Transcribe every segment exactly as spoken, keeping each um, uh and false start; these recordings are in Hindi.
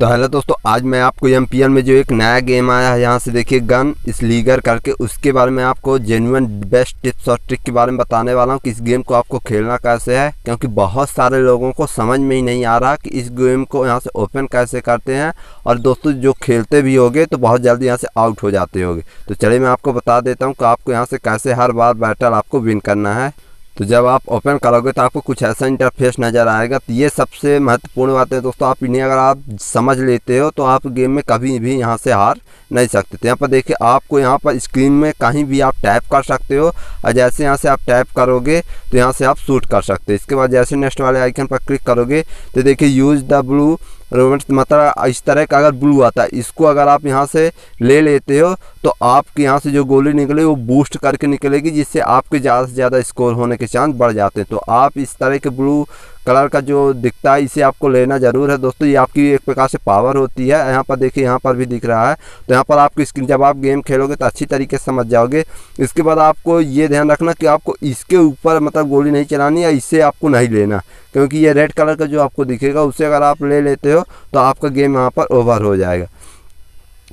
तो हेलो दोस्तों, आज मैं आपको एम पी एल में जो एक नया गेम आया है यहाँ से देखिए गन स्लिंगर करके, उसके बारे में आपको जेन्युइन बेस्ट टिप्स और ट्रिक के बारे में बताने वाला हूँ कि इस गेम को आपको खेलना कैसे है, क्योंकि बहुत सारे लोगों को समझ में ही नहीं आ रहा कि इस गेम को यहाँ से ओपन कैसे करते हैं। और दोस्तों जो खेलते भी होगे तो बहुत जल्दी यहाँ से आउट हो जाते होगे। तो चलिए मैं आपको बता देता हूँ कि आपको यहाँ से कैसे हर बार बैटल आपको विन करना है। तो जब आप ओपन करोगे तो आपको कुछ ऐसा इंटरफेस नज़र आएगा। तो ये सबसे महत्वपूर्ण बात है दोस्तों, आप इन्हें अगर आप समझ लेते हो तो आप गेम में कभी भी यहाँ से हार नहीं सकते। तो यहाँ पर देखिए आपको यहाँ पर स्क्रीन में कहीं भी आप टैप कर सकते हो, और जैसे यहाँ से आप टैप करोगे तो यहाँ से आप शूट कर सकते हो। इसके बाद जैसे नेक्स्ट वाले आइकन पर क्लिक करोगे तो देखिए यूज़ द ब्लू रोबोट, मतलब इस तरह का अगर ब्लू आता है इसको अगर आप यहाँ से ले लेते हो तो आपके यहाँ से जो गोली निकले वो बूस्ट करके निकलेगी, जिससे आपके ज़्यादा से ज़्यादा स्कोर होने के चांस बढ़ जाते हैं। तो आप इस तरह के ब्लू कलर का जो दिखता है इसे आपको लेना ज़रूर है दोस्तों, ये आपकी एक प्रकार से पावर होती है। यहाँ पर देखिए यहाँ पर भी दिख रहा है, तो यहाँ पर आपकी स्क्रीन जब आप गेम खेलोगे तो अच्छी तरीके से समझ जाओगे। इसके बाद आपको ये ध्यान रखना कि आपको इसके ऊपर मतलब गोली नहीं चलानी, या इससे आपको नहीं लेना, क्योंकि ये रेड कलर का जो आपको दिखेगा उसे अगर आप ले लेते हो तो आपका गेम यहाँ पर ओवर हो जाएगा।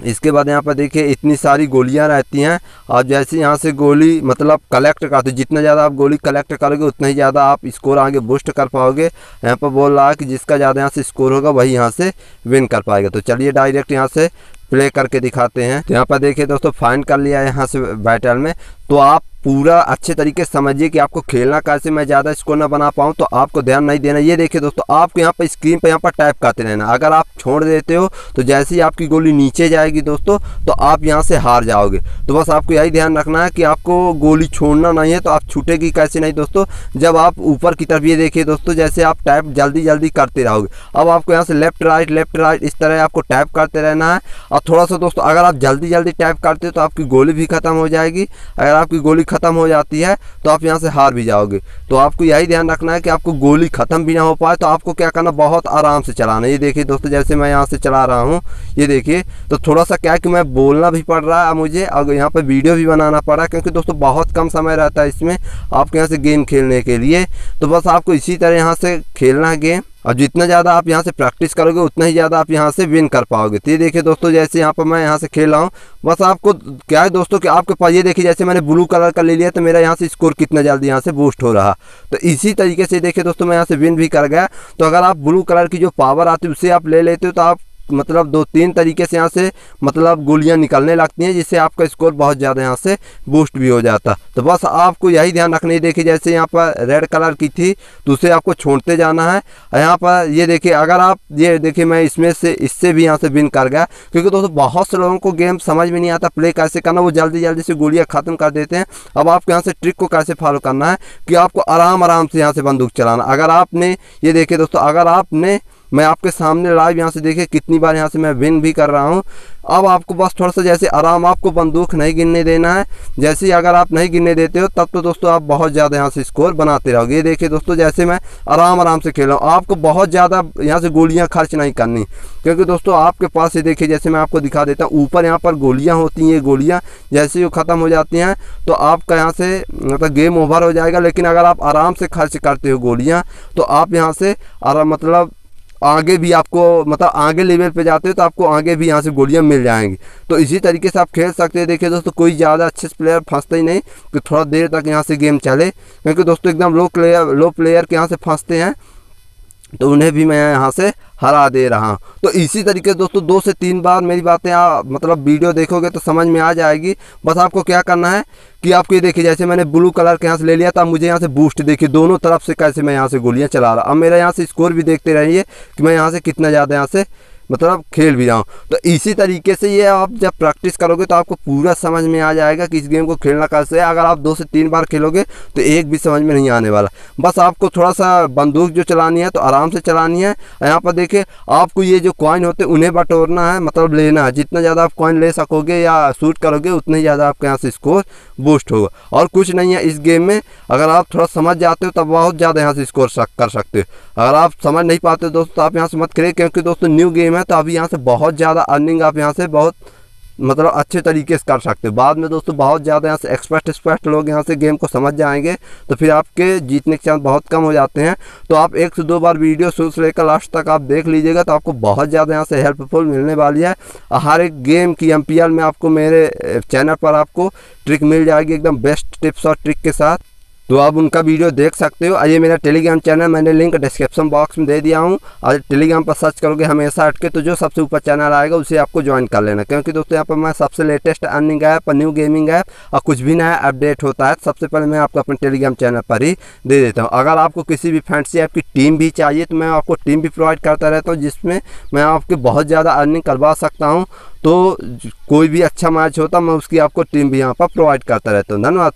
इसके बाद यहाँ पर देखिए इतनी सारी गोलियाँ रहती हैं, और जैसे यहाँ से गोली मतलब कलेक्ट करते, जितना ज़्यादा आप गोली कलेक्ट करोगे उतना ही ज़्यादा आप स्कोर आगे बूस्ट कर पाओगे। यहाँ पर बोल रहा है कि जिसका ज़्यादा यहाँ से स्कोर होगा वही यहाँ से विन कर पाएगा। तो चलिए डायरेक्ट यहाँ से प्ले करके दिखाते हैं। तो यहाँ पर देखिए दोस्तों फाइंड कर लिया है यहाँ से बैटल में। तो आप पूरा अच्छे तरीके से समझिए कि आपको खेलना कैसे, मैं ज़्यादा स्कोर ना बना पाऊँ तो आपको ध्यान नहीं देना। ये देखिए दोस्तों आपको यहाँ पर स्क्रीन पर यहाँ पर टाइप करते रहना, अगर आप छोड़ देते हो तो जैसे ही आपकी गोली नीचे जाएगी दोस्तों तो आप यहाँ से हार जाओगे। तो बस आपको यही ध्यान रखना है कि आपको गोली छोड़ना नहीं है। तो आप छूटेगी कैसे नहीं दोस्तों, जब आप ऊपर की तरफ ये देखिए दोस्तों जैसे आप टाइप जल्दी जल्दी करते रहोगे। अब आपको यहाँ से लेफ्ट राइट लेफ्ट राइट इस तरह आपको टाइप करते रहना है। और थोड़ा सा दोस्तों अगर आप जल्दी जल्दी टाइप करते हो तो आपकी गोली भी ख़त्म हो जाएगी, अगर आपकी गोली ख़त्म हो जाती है तो आप यहाँ से हार भी जाओगे। तो आपको यही ध्यान रखना है कि आपको गोली ख़त्म भी ना हो पाए, तो आपको क्या करना बहुत आराम से चलाना। ये देखिए दोस्तों जैसे मैं यहाँ से चला रहा हूँ, ये देखिए तो थोड़ा सा क्या है कि मैं बोलना भी पड़ रहा है मुझे और यहाँ पर वीडियो भी बनाना पड़ रहा है, क्योंकि दोस्तों बहुत कम समय रहता है इसमें आपके यहाँ से गेम खेलने के लिए। तो बस आपको इसी तरह यहाँ से खेलना है गेम, और जितना ज़्यादा आप यहाँ से प्रैक्टिस करोगे उतना ही ज़्यादा आप यहाँ से विन कर पाओगे। तो ये देखिए दोस्तों जैसे यहाँ पर मैं यहाँ से खेल रहा हूँ, बस आपको क्या है दोस्तों कि आपके पास ये देखिए जैसे मैंने ब्लू कलर का ले लिया तो मेरा यहाँ से स्कोर कितना जल्दी यहाँ से बूस्ट हो रहा। तो इसी तरीके से देखिए दोस्तों मैं यहाँ से विन भी कर गया। तो अगर आप ब्लू कलर की जो पावर आती है उसे आप ले लेते हो तो आप मतलब दो तीन तरीके से यहाँ से मतलब गोलियाँ निकलने लगती हैं, जिससे आपका स्कोर बहुत ज़्यादा यहाँ से बूस्ट भी हो जाता। तो बस आपको यही ध्यान रखना है, देखिए जैसे यहाँ पर रेड कलर की थी तो उसे आपको छोड़ते जाना है। यहाँ पर ये देखिए अगर आप ये देखिए मैं इसमें से इससे भी यहाँ से विन कर गया, क्योंकि दोस्तों बहुत से लोगों को गेम समझ में नहीं आता प्ले कैसे करना, वो जल्दी जल्दी से गोलियाँ ख़त्म कर देते हैं। अब आपको यहाँ से ट्रिक को कैसे फॉलो करना है कि आपको आराम आराम से यहाँ से बंदूक चलाना। अगर आपने ये देखिए दोस्तों अगर आपने मैं आपके सामने लाइव यहाँ से देखिए कितनी बार यहाँ से मैं विन भी कर रहा हूँ। अब आपको बस थोड़ा सा जैसे आराम, आपको बंदूक नहीं गिरने देना है। जैसे ही अगर आप नहीं गिरने देते हो तब तो दोस्तों आप बहुत ज़्यादा यहाँ से स्कोर बनाते रहोगे। ये देखिए दोस्तों जैसे मैं आराम आराम से खेल रहा हूँ, आपको बहुत ज़्यादा यहाँ से गोलियाँ खर्च नहीं करनी, क्योंकि दोस्तों आपके पास ये देखिए जैसे मैं आपको दिखा देता हूँ ऊपर यहाँ पर गोलियाँ होती हैं। गोलियाँ जैसे ही ख़त्म हो जाती हैं तो आपका यहाँ से मतलब गेम ओवर हो जाएगा। लेकिन अगर आप आराम से खर्च करते हो गोलियाँ तो आप यहाँ से आराम मतलब आगे भी आपको मतलब आगे लेवल पे जाते हो तो आपको आगे भी यहाँ से गोलियाँ मिल जाएंगी। तो इसी तरीके से आप खेल सकते हैं। देखिए दोस्तों कोई ज़्यादा अच्छे प्लेयर फंसते ही नहीं कि थोड़ा देर तक यहाँ से गेम चले, क्योंकि दोस्तों एकदम लो प्लेयर लो प्लेयर के यहाँ से फंसते हैं तो उन्हें भी मैं यहाँ से हरा दे रहा हूँ। तो इसी तरीके से दोस्तों दो से तीन बार मेरी बातें आप मतलब वीडियो देखोगे तो समझ में आ जाएगी। बस आपको क्या करना है कि आपको ये देखिए जैसे मैंने ब्लू कलर के यहाँ से ले लिया था, मुझे यहाँ से बूस्ट देखिए दोनों तरफ से कैसे मैं यहाँ से गोलियाँ चला रहा। अब मेरा यहाँ से स्कोर भी देखते रहिए कि मैं यहाँ से कितना ज़्यादा यहाँ से मतलब खेल भी रहा हूँ। तो इसी तरीके से ये आप जब प्रैक्टिस करोगे तो आपको पूरा समझ में आ जाएगा कि इस गेम को खेलना कैसे है। अगर आप दो से तीन बार खेलोगे तो एक भी समझ में नहीं आने वाला। बस आपको थोड़ा सा बंदूक जो चलानी है तो आराम से चलानी है। यहाँ पर देखिए आपको ये जो कॉइन होते हैं उन्हें बटोरना है, मतलब लेना है। जितना ज़्यादा आप कॉइन ले सकोगे या शूट करोगे उतना ही ज़्यादा आपके यहाँ से स्कोर बूस्ट होगा। और कुछ नहीं है इस गेम में, अगर आप थोड़ा समझ जाते हो तब बहुत ज़्यादा यहाँ से स्कोर कर सकते हो। अगर आप समझ नहीं पाते दोस्तों आप यहाँ से मत करिए, क्योंकि दोस्तों न्यू गेम है तो अभी यहाँ से बहुत ज़्यादा अर्निंग आप यहाँ से बहुत मतलब अच्छे तरीके से कर सकते हो। बाद में दोस्तों बहुत ज़्यादा यहाँ से एक्सपर्ट एक्सपर्ट लोग यहाँ से गेम को समझ जाएंगे तो फिर आपके जीतने के चांस बहुत कम हो जाते हैं। तो आप एक से दो बार वीडियो शुरू से लेकर लास्ट तक आप देख लीजिएगा तो आपको बहुत ज़्यादा यहाँ से हेल्पफुल मिलने वाली है। हर एक गेम की एम पी एल में आपको मेरे चैनल पर आपको ट्रिक मिल जाएगी एकदम बेस्ट टिप्स और ट्रिक के साथ, तो आप उनका वीडियो देख सकते हो। ये मेरा टेलीग्राम चैनल मैंने लिंक डिस्क्रिप्शन बॉक्स में दे दिया हूँ, और टेलीग्राम पर सर्च करोगे हमेशा हटके तो जो सबसे ऊपर चैनल आएगा उसे आपको ज्वाइन कर लेना, क्योंकि दोस्तों यहाँ पर मैं सबसे लेटेस्ट अर्निंग ऐप और न्यू गेमिंग ऐप और कुछ भी नया अपडेट होता है सबसे पहले मैं आपको अपने टेलीग्राम चैनल पर ही दे देता हूँ। अगर आपको किसी भी फैंटेसी ऐप की टीम भी चाहिए तो मैं आपको टीम भी प्रोवाइड करता रहता हूँ, जिसमें मैं आपकी बहुत ज़्यादा अर्निंग करवा सकता हूँ। तो कोई भी अच्छा मैच होता मैं उसकी आपको टीम भी यहाँ पर प्रोवाइड करता रहता हूँ। धन्यवाद।